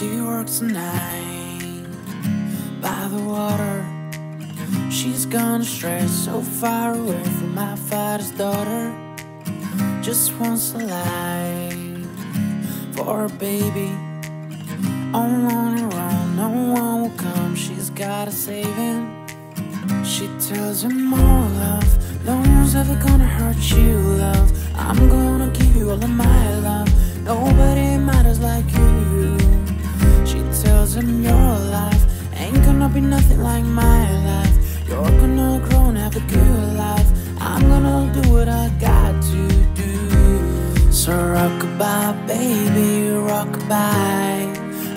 She works tonight by the water. She's gone astray, so far away from my father's daughter. Just wants a life for a baby. All on her own, no one will come. She's gotta save him. She tells him, "Oh, love, no one's ever gonna hurt you, love. I'm gonna give you all of my love. Nobody matters like you." She tells him, "Your life ain't gonna be nothing like my life. You're gonna grow and have a good life. I'm gonna do what I got to do. So rockabye, baby, rockabye.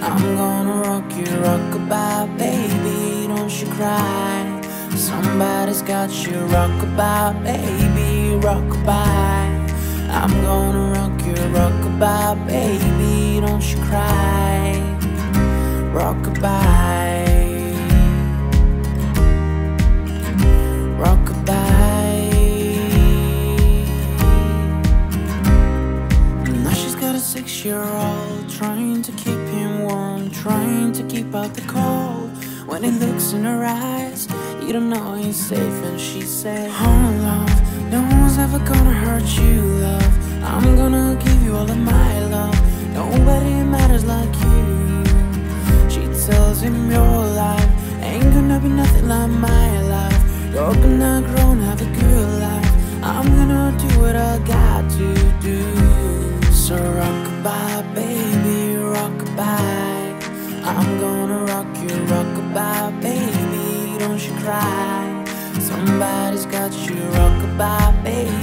I'm gonna rock you, rockabye, baby, don't you cry. Somebody's got you, rockabye, baby, rockabye. I'm gonna rock you, rockabye, baby, don't you cry. Rockabye, rockabye." Now she's got a 6-year-old, trying to keep him warm, trying to keep out the cold. When he looks in her eyes, you don't know he's safe. And she said, "Oh, love, no one's ever gonna hurt you, love. I'm gonna give you all of my love. Nobody matters like you." She tells him, "Your life ain't gonna be nothing like my life. You're gonna grow and have a good life. I'm gonna do what I got to do. So rockabye, baby, rockabye. I'm gonna rock you, rockabye, baby, don't you cry. Somebody's got you, rockabye, baby.